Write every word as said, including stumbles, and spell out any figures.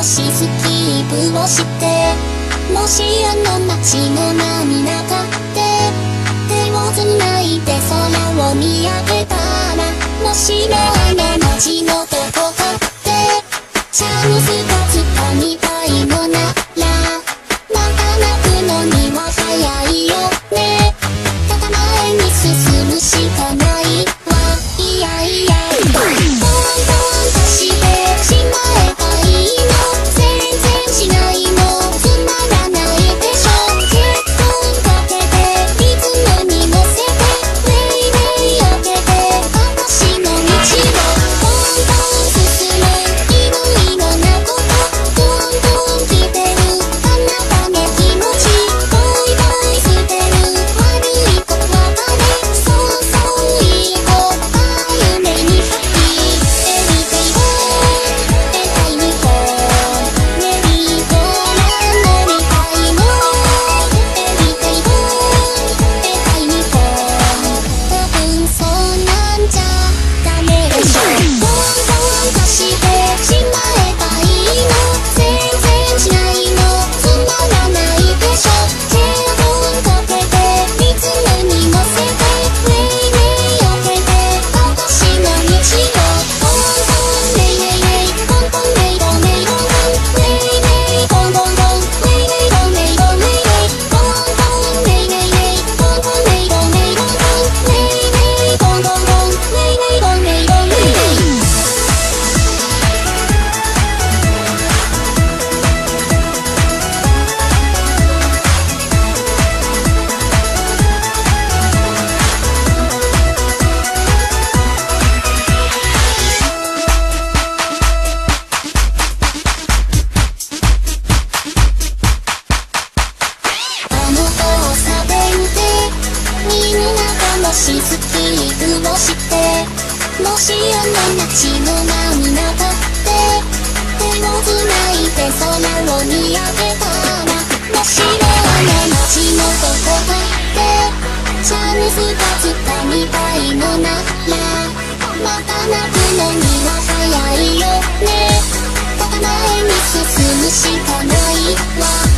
もしスキープをしてもしあの街の波なかって手をつないで空を見上げたらもしもあの街のどこかってチャンスがつかみたいのならまた泣くのには早いよね高前に進むしかないわいやいやどんどん出してしまえばいいの「進むしかないわ」